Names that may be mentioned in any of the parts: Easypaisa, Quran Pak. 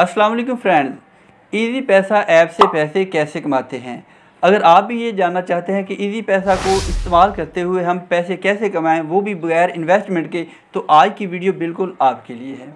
अस्सलाम वालेकुम friends, easy पैसा ऐप से पैसे कैसे कमाते हैं। अगर आप भी ये जानना चाहते हैं कि इजी पैसा को इस्तेमाल करते हुए हम पैसे कैसे कमाएं, वो भी बगैर इन्वेस्टमेंट के, तो आज की वीडियो बिल्कुल आपके लिए है।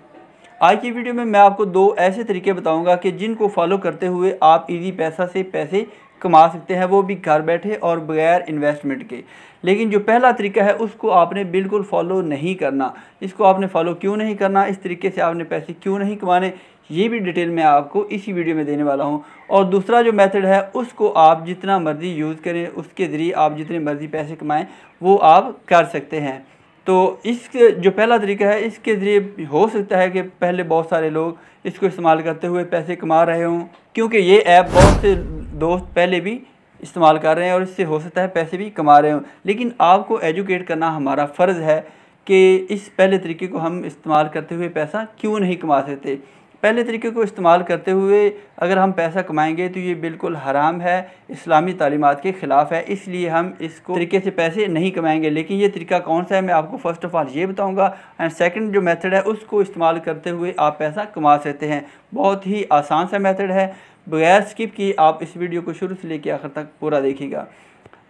आज की वीडियो में मैं आपको दो ऐसे तरीके बताऊंगा कि जिनको फॉलो करते हुए आप इजी पैसा से पैसे कमा सकते हैं, वो भी घर बैठे और बगैर इन्वेस्टमेंट के। लेकिन जो पहला तरीका है उसको आपने बिल्कुल फॉलो नहीं करना। इसको आपने फॉलो क्यों नहीं करना, इस तरीके से आपने पैसे क्यों नहीं कमाने, ये भी डिटेल मैं आपको इसी वीडियो में देने वाला हूँ। और दूसरा जो मेथड है उसको आप जितना मर्ज़ी यूज़ करें, उसके ज़रिए आप जितने मर्ज़ी पैसे कमाएँ वो आप कर सकते हैं। तो इस जो पहला तरीका है इसके ज़रिए हो सकता है कि पहले बहुत सारे लोग इसको इस्तेमाल करते हुए पैसे कमा रहे हों, क्योंकि ये ऐप बहुत से दोस्त पहले भी इस्तेमाल कर रहे हैं और इससे हो सकता है पैसे भी कमा रहे हों। लेकिन आपको एजुकेट करना हमारा फ़र्ज़ है कि इस पहले तरीके को हम इस्तेमाल करते हुए पैसा क्यों नहीं कमा सकते। पहले तरीके को इस्तेमाल करते हुए अगर हम पैसा कमाएंगे तो ये बिल्कुल हराम है, इस्लामी तालीमात के ख़िलाफ़ है, इसलिए हम इसको तरीके से पैसे नहीं कमाएंगे। लेकिन ये तरीका कौन सा है मैं आपको फ़र्स्ट ऑफ़ ऑल ये बताऊंगा, एंड सेकंड जो मेथड है उसको इस्तेमाल करते हुए आप पैसा कमा सकते हैं। बहुत ही आसान सा मेथड है, बगैर स्किप किए आप इस वीडियो को शुरू से लेकर आखिर तक पूरा देखिएगा।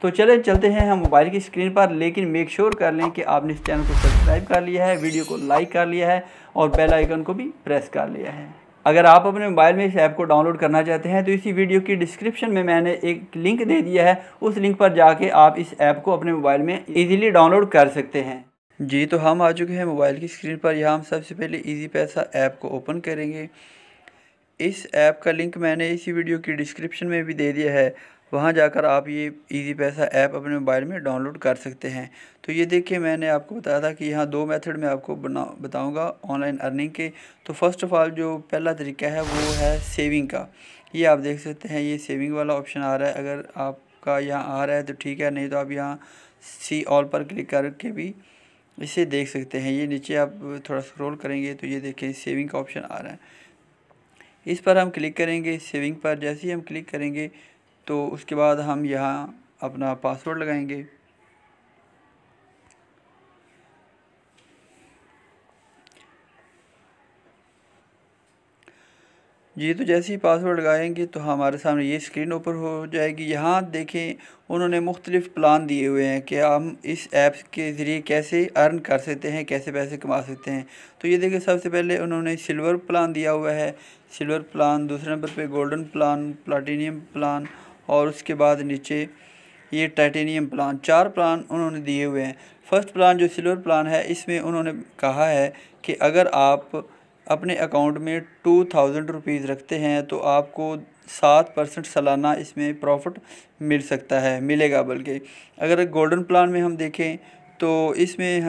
तो चलते हैं हम मोबाइल की स्क्रीन पर, लेकिन मेक श्योर कर लें कि आपने इस चैनल को सब्सक्राइब कर लिया है, वीडियो को लाइक कर लिया है और बेल आइकन को भी प्रेस कर लिया है। अगर आप अपने मोबाइल में इस ऐप को डाउनलोड करना चाहते हैं तो इसी वीडियो की डिस्क्रिप्शन में मैंने एक लिंक दे दिया है, उस लिंक पर जाके आप इस ऐप को अपने मोबाइल में ईजिली डाउनलोड कर सकते हैं। जी तो हम आ चुके हैं मोबाइल की स्क्रीन पर। यहाँ हम सबसे पहले ईजी पैसा ऐप को ओपन करेंगे। इस ऐप का लिंक मैंने इसी वीडियो की डिस्क्रिप्शन में भी दे दिया है, वहाँ जाकर आप ये इजी पैसा ऐप अपने मोबाइल में डाउनलोड कर सकते हैं। तो ये देखिए, मैंने आपको बताया था कि यहाँ दो मेथड मैं आपको बताऊँगा ऑनलाइन अर्निंग के। तो फर्स्ट ऑफ़ ऑल जो पहला तरीका है वो है सेविंग का। ये आप देख सकते हैं, ये सेविंग वाला ऑप्शन आ रहा है। अगर आपका यहाँ आ रहा है तो ठीक है, नहीं तो आप यहाँ सी ऑल पर क्लिक करके भी इसे देख सकते हैं। ये नीचे आप थोड़ा स्क्रॉल करेंगे तो ये देखें सेविंग का ऑप्शन आ रहा है, इस पर हम क्लिक करेंगे। सेविंग पर जैसे ही हम क्लिक करेंगे तो उसके बाद हम यहाँ अपना पासवर्ड लगाएंगे। जी तो जैसे ही पासवर्ड लगाएंगे तो हमारे सामने ये स्क्रीन ओपन हो जाएगी। यहाँ देखें उन्होंने मुख्तलिफ़ प्लान दिए हुए हैं कि हम इस ऐप के ज़रिए कैसे अर्न कर सकते हैं, कैसे पैसे कमा सकते हैं। तो ये देखें, सबसे पहले उन्होंने सिल्वर प्लान दिया हुआ है, सिल्वर प्लान, दूसरे नंबर पे गोल्डन प्लान, प्लाटिनियम प्लान और उसके बाद नीचे ये टाइटेनियम प्लान। चार प्लान उन्होंने दिए हुए हैं। फ़र्स्ट प्लान जो सिल्वर प्लान है इसमें उन्होंने कहा है कि अगर आप अपने अकाउंट में 2000 रुपीज़ रखते हैं तो आपको 7% सालाना इसमें प्रॉफिट मिल सकता है, मिलेगा। बल्कि अगर गोल्डन प्लान में हम देखें तो इसमें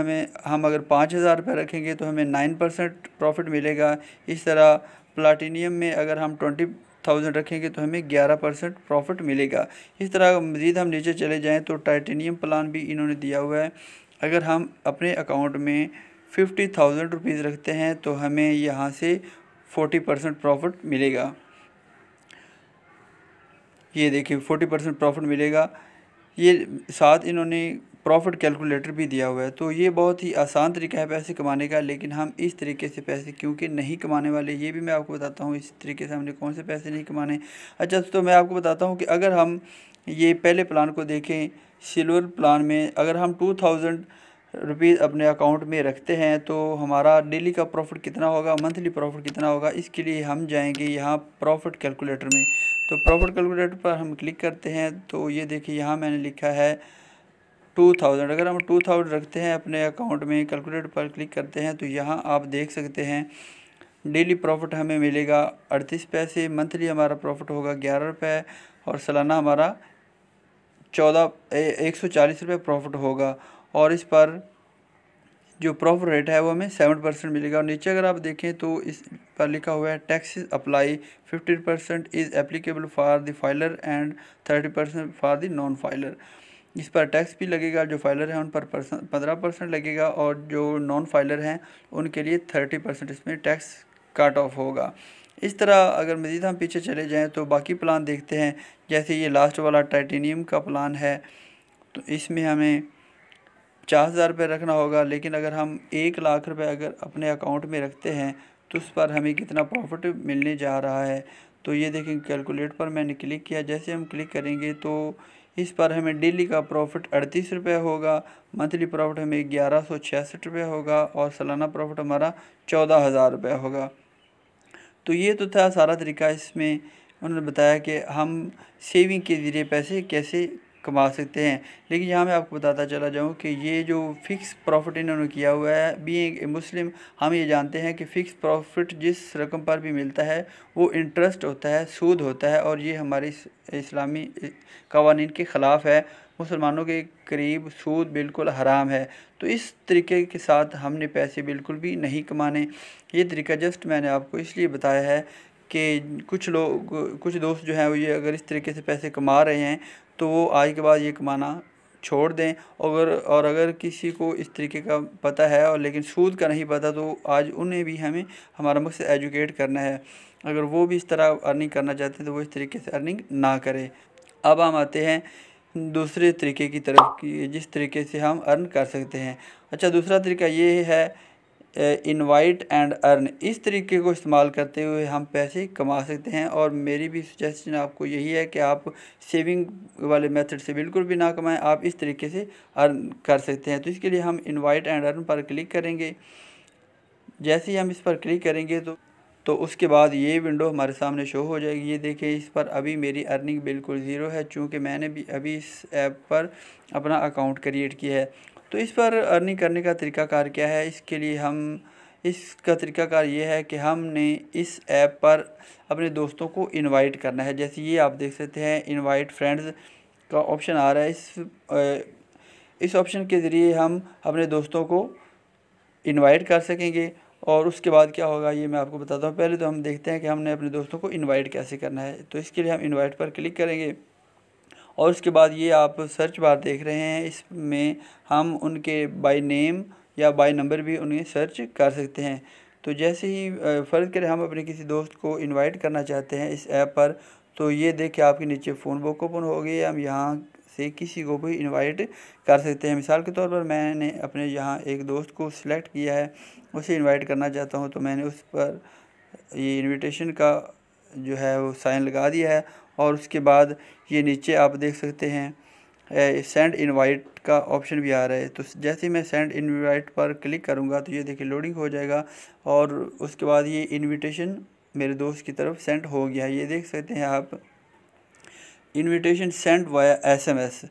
हम अगर 5000 रुपये रखेंगे तो हमें 9% प्रॉफिट मिलेगा। इस तरह प्लाटिनियम में अगर हम 20,000 रखेंगे तो हमें 11% प्रॉफिट मिलेगा। इस तरह मज़ीद हम नीचे चले जाएँ तो टाइटेनियम प्लान भी इन्होंने दिया हुआ है। अगर हम अपने अकाउंट में 50,000 रुपीज़ रखते हैं तो हमें यहाँ से 40% प्रॉफिट मिलेगा। ये देखिए 40% प्रॉफिट मिलेगा। ये साथ इन्होंने प्रॉफिट कैलकुलेटर भी दिया हुआ है। तो ये बहुत ही आसान तरीका है पैसे कमाने का, लेकिन हम इस तरीके से पैसे क्योंकि नहीं कमाने वाले, ये भी मैं आपको बताता हूँ इस तरीके से हमने कौन से पैसे नहीं कमाने। अच्छा तो मैं आपको बताता हूँ कि अगर हम ये पहले प्लान को देखें, सिल्वर प्लान में अगर हम 2000 रुपीज़ अपने अकाउंट में रखते हैं तो हमारा डेली का प्रॉफिट कितना होगा, मंथली प्रॉफिट कितना होगा। इसके लिए हम जाएंगे यहाँ प्रॉफिट कैलकुलेटर में। तो प्रॉफिट कैलकुलेटर पर हम क्लिक करते हैं तो ये देखिए, यहाँ मैंने लिखा है 2000। अगर हम 2000 रखते हैं अपने अकाउंट में, कैलकुलेटर पर क्लिक करते हैं तो यहाँ आप देख सकते हैं डेली प्रॉफिट हमें मिलेगा 38 पैसे, मंथली हमारा प्रॉफिट होगा 11 रुपये और सालाना हमारा 140 रुपये प्रॉफिट होगा। और इस पर जो प्रॉफिट रेट है वो हमें 7% मिलेगा। और नीचे अगर आप देखें तो इस पर लिखा हुआ है taxes apply 50% is applicable for the filer and 30% for the non filer. इस पर टैक्स भी लगेगा, जो फाइलर है उन पर 15% लगेगा और जो नॉन फाइलर हैं उनके लिए 30% इसमें टैक्स काट ऑफ होगा। इस तरह अगर मज़ीद हम पीछे चले जाएँ तो बाकी प्लान देखते हैं। जैसे ये लास्ट वाला टाइटेनियम का प्लान है तो इसमें हमें 50,000 रुपये रखना होगा। लेकिन अगर हम 1,00,000 रुपये अगर अपने अकाउंट में रखते हैं तो उस पर हमें कितना प्रॉफिट मिलने जा रहा है। तो ये देखें कैलकुलेट पर मैंने क्लिक किया। जैसे हम क्लिक करेंगे तो इस पर हमें डेली का प्रॉफिट 38 रुपये होगा, मंथली प्रॉफिट हमें 1166 रुपये होगा और सालाना प्रॉफिट हमारा 14,000 रुपये होगा। तो ये तो था सारा तरीका। इसमें उन्होंने बताया कि हम सेविंग के ज़रिए पैसे कैसे कमा सकते हैं। लेकिन यहाँ मैं आपको बताता चला जाऊँ कि ये जो फ़िक्स प्रॉफिट इन्होंने किया हुआ है, बीइंग ए मुस्लिम हम ये जानते हैं कि फ़िक्स प्रॉफिट जिस रकम पर भी मिलता है वो इंटरेस्ट होता है, सूद होता है, और ये हमारे इस्लामी कवानीन के ख़िलाफ़ है। मुसलमानों के करीब सूद बिल्कुल हराम है। तो इस तरीके के साथ हमने पैसे बिल्कुल भी नहीं कमाने। ये तरीका जस्ट मैंने आपको इसलिए बताया है कि कुछ लोग, कुछ दोस्त जो हैं वो ये अगर इस तरीके से पैसे कमा रहे हैं तो वो आज के बाद ये कमाना छोड़ दें। और अगर किसी को इस तरीके का पता है और लेकिन सूद का नहीं पता, तो आज उन्हें भी हमें हमारा मकसद एजुकेट करना है। अगर वो भी इस तरह अर्निंग करना चाहते हैं तो वो इस तरीके से अर्निंग ना करें। अब हम आते हैं दूसरे तरीके की तरफ कि जिस तरीके से हम अर्न कर सकते हैं। अच्छा, दूसरा तरीका ये है इनवाइट एंड अर्न। इस तरीके को इस्तेमाल करते हुए हम पैसे कमा सकते हैं। और मेरी भी सजेशन आपको यही है कि आप सेविंग वाले मेथड से बिल्कुल भी ना कमाएं, आप इस तरीके से अर्न कर सकते हैं। तो इसके लिए हम इनवाइट एंड अर्न पर क्लिक करेंगे। जैसे ही हम इस पर क्लिक करेंगे तो उसके बाद ये विंडो हमारे सामने शो हो जाएगी। ये देखिए, इस पर अभी मेरी अर्निंग बिल्कुल ज़ीरो है, चूँकि मैंने भी अभी इस ऐप पर अपना अकाउंट क्रिएट किया है। तो इस पर अर्निंग करने का तरीकाकार क्या है, इसके लिए हम इसका तरीकाकार ये है कि हमने इस ऐप पर अपने दोस्तों को इनवाइट करना है। जैसे ये आप देख सकते हैं, इनवाइट फ्रेंड्स का ऑप्शन आ रहा है। इस ऑप्शन के ज़रिए हम अपने दोस्तों को इनवाइट कर सकेंगे। और उसके बाद क्या होगा ये मैं आपको बताता हूँ। पहले तो हम देखते हैं कि हमने अपने दोस्तों को इनवाइट कैसे करना है। तो इसके लिए हम इनवाइट पर क्लिक करेंगे और उसके बाद ये आप सर्च बार देख रहे हैं, इसमें हम उनके बाय नेम या बाय नंबर भी उन्हें सर्च कर सकते हैं। तो जैसे ही फ़र्ज़ करें हम अपने किसी दोस्त को इनवाइट करना चाहते हैं इस ऐप पर, तो ये देखिए आपके नीचे फ़ोन बुक ओपन हो गई। हम यहाँ से किसी को भी इनवाइट कर सकते हैं। मिसाल के तौर पर मैंने अपने यहाँ एक दोस्त को सिलेक्ट किया है, उसे इनवाइट करना चाहता हूँ। तो मैंने उस पर ये इनविटेशन का जो है वो साइन लगा दिया है। और उसके बाद ये नीचे आप देख सकते हैं सेंड इनवाइट का ऑप्शन भी आ रहा है। तो जैसे मैं सेंड इनवाइट पर क्लिक करूँगा तो ये देखिए लोडिंग हो जाएगा और उसके बाद ये इनविटेशन मेरे दोस्त की तरफ सेंड हो गया है। ये देख सकते हैं आप, इनविटेशन सेंड वाया एसएमएस।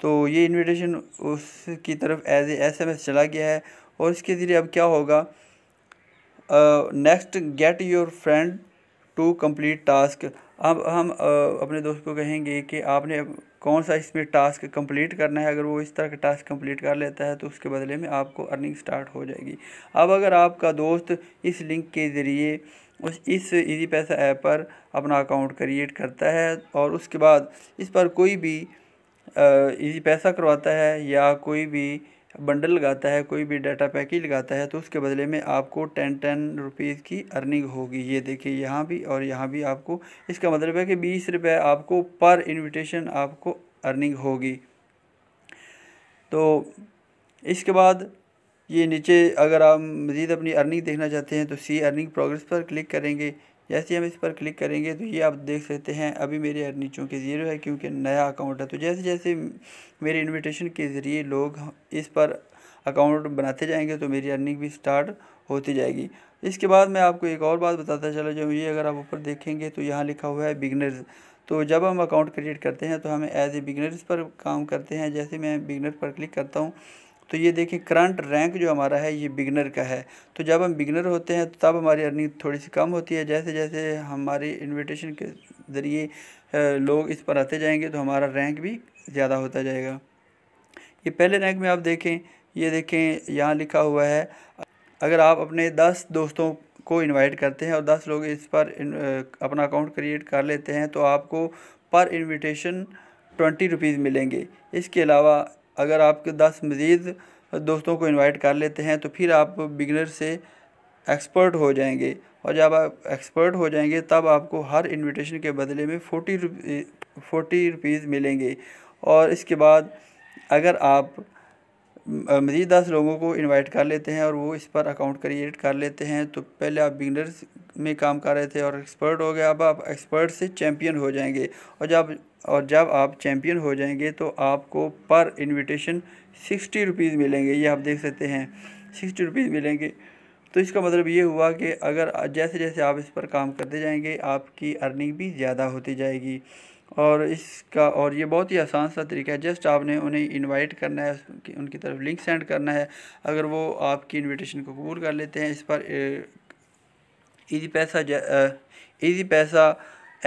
तो ये इनविटेशन उसकी तरफ एज ए एसएमएस चला गया है। और इसके ज़रिए अब क्या होगा, next get your friend to complete task. अब हम अपने दोस्त को कहेंगे कि आपने कौन सा इसमें टास्क कंप्लीट करना है। अगर वो इस तरह का टास्क कंप्लीट कर लेता है तो उसके बदले में आपको अर्निंग स्टार्ट हो जाएगी। अब अगर आपका दोस्त इस लिंक के ज़रिए इस इजी पैसा ऐप पर अपना अकाउंट क्रिएट करता है और उसके बाद इस पर कोई भी इजी पैसा करवाता है या कोई भी बंडल लगाता है, कोई भी डाटा पैकेज लगाता है, तो उसके बदले में आपको 10-10 रुपीज़ की अर्निंग होगी। ये देखिए यहाँ भी और यहाँ भी आपको, इसका मतलब है कि 20 रुपये आपको पर इनविटेशन आपको अर्निंग होगी। तो इसके बाद ये नीचे अगर आप मज़ीद अपनी अर्निंग देखना चाहते हैं तो सी अर्निंग प्रोग्रेस पर क्लिक करेंगे। जैसे हम इस पर क्लिक करेंगे तो ये आप देख सकते हैं अभी मेरी अर्निंग चूँकि ज़ीरो है क्योंकि नया अकाउंट है। तो जैसे जैसे मेरे इनविटेशन के ज़रिए लोग इस पर अकाउंट बनाते जाएंगे तो मेरी अर्निंग भी स्टार्ट होती जाएगी। इसके बाद मैं आपको एक और बात बताता चला जाऊँ। ये अगर आप ऊपर देखेंगे तो यहाँ लिखा हुआ है बिगिनर्स। तो जब हम अकाउंट क्रिएट करते हैं तो हम एज ए बिगिनर्स पर काम करते हैं। जैसे मैं बिगिनर पर क्लिक करता हूँ तो ये देखें करंट रैंक जो हमारा है ये बिगनर का है। तो जब हम बिगनर होते हैं तब हमारी अर्निंग थोड़ी सी कम होती है। जैसे जैसे हमारी इनविटेशन के ज़रिए लोग इस पर आते जाएंगे तो हमारा रैंक भी ज़्यादा होता जाएगा। ये पहले रैंक में आप देखें, ये देखें यहाँ लिखा हुआ है, अगर आप अपने 10 दोस्तों को इनवाइट करते हैं और 10 लोग इस पर अपना अकाउंट क्रिएट कर लेते हैं तो आपको पर इन्विटेशन 20 रुपीज़ मिलेंगे। इसके अलावा अगर आपके 10 मज़ीद दोस्तों को इनवाइट कर लेते हैं तो फिर आप बिगिनर से एक्सपर्ट हो जाएंगे। और जब आप एक्सपर्ट हो जाएंगे तब आपको हर इनविटेशन के बदले में 40 रुपीज़ मिलेंगे। और इसके बाद अगर आप मज़ीद 10 लोगों को इनवाइट कर लेते हैं और वो इस पर अकाउंट क्रिएट कर लेते हैं। तो पहले आप बिगिनर्स में काम कर रहे थे और एक्सपर्ट हो गए, अब आप एक्सपर्ट से चैम्पियन हो जाएंगे। और जब आप चैम्पियन हो जाएंगे तो आपको पर इनविटेशन 60 रुपीज़ मिलेंगे। ये आप देख सकते हैं 60 रुपीज़ मिलेंगे। तो इसका मतलब ये हुआ कि अगर जैसे जैसे आप इस पर काम करते जाएंगे आपकी अर्निंग भी ज़्यादा होती जाएगी। और ये बहुत ही आसान सा तरीका है। जस्ट आपने उन्हें इनवाइट करना है, उनकी तरफ लिंक सेंड करना है। अगर वो आपकी इनविटेशन को कबूल कर लेते हैं, इस पर ईज़ी पैसा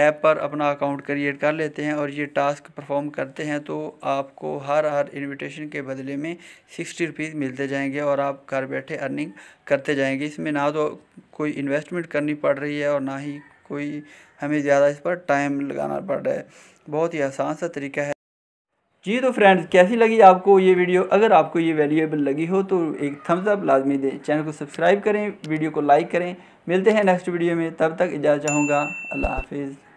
ऐप पर अपना अकाउंट क्रिएट कर लेते हैं और ये टास्क परफॉर्म करते हैं, तो आपको हर इनविटेशन के बदले में 60 रुपीज़ मिलते जाएंगे और आप घर बैठे अर्निंग करते जाएंगे। इसमें ना तो कोई इन्वेस्टमेंट करनी पड़ रही है और ना ही कोई हमें ज़्यादा इस पर टाइम लगाना पड़ रहा है। बहुत ही आसान सा तरीका है जी। तो फ्रेंड्स, कैसी लगी आपको ये वीडियो? अगर आपको ये वैल्यूएबल लगी हो तो एक थम्स अप लाजमी दें, चैनल को सब्सक्राइब करें, वीडियो को लाइक करें। मिलते हैं नेक्स्ट वीडियो में, तब तक इजाज़त चाहूँगा। अल्लाह हाफिज़।